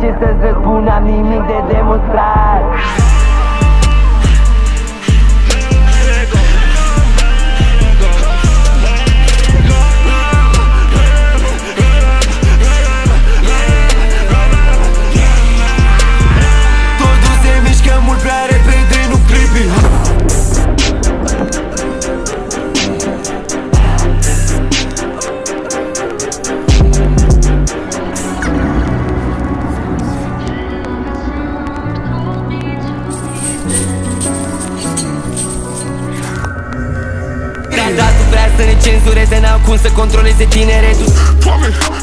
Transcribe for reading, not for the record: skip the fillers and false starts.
ce să-ți răspund, n-am nimic de demonstrat. Să ne cenzureze, n-au cum să controleze tineretul.